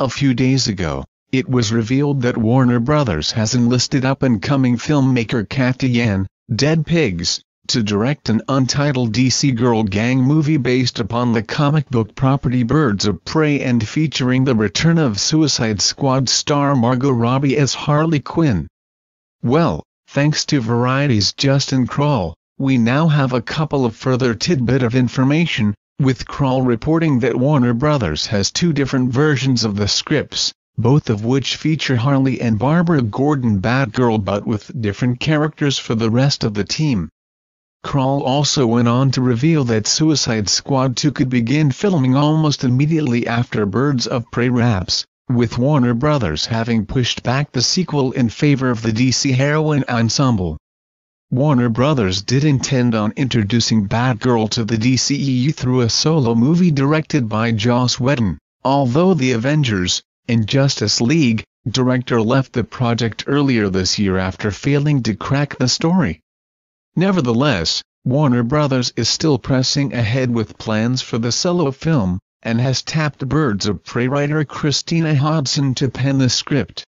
A few days ago, it was revealed that Warner Bros. Has enlisted up-and-coming filmmaker Kathy Yan, Dead Pigs, to direct an untitled DC Girl Gang movie based upon the comic book property Birds of Prey and featuring the return of Suicide Squad star Margot Robbie as Harley Quinn. Well, thanks to Variety's Justin Kroll, we now have a couple of further tidbit of information, with Crawl reporting that Warner Bros. Has two different versions of the scripts, both of which feature Harley and Barbara Gordon Batgirl but with different characters for the rest of the team. Crawl also went on to reveal that Suicide Squad 2 could begin filming almost immediately after Birds of Prey wraps, with Warner Bros. Having pushed back the sequel in favor of the DC heroine ensemble. Warner Bros. Did intend on introducing Batgirl to the DCEU through a solo movie directed by Joss Whedon, although the Avengers and Justice League director left the project earlier this year after failing to crack the story. Nevertheless, Warner Bros. Is still pressing ahead with plans for the solo film, and has tapped Birds of Prey writer Christina Hodson to pen the script.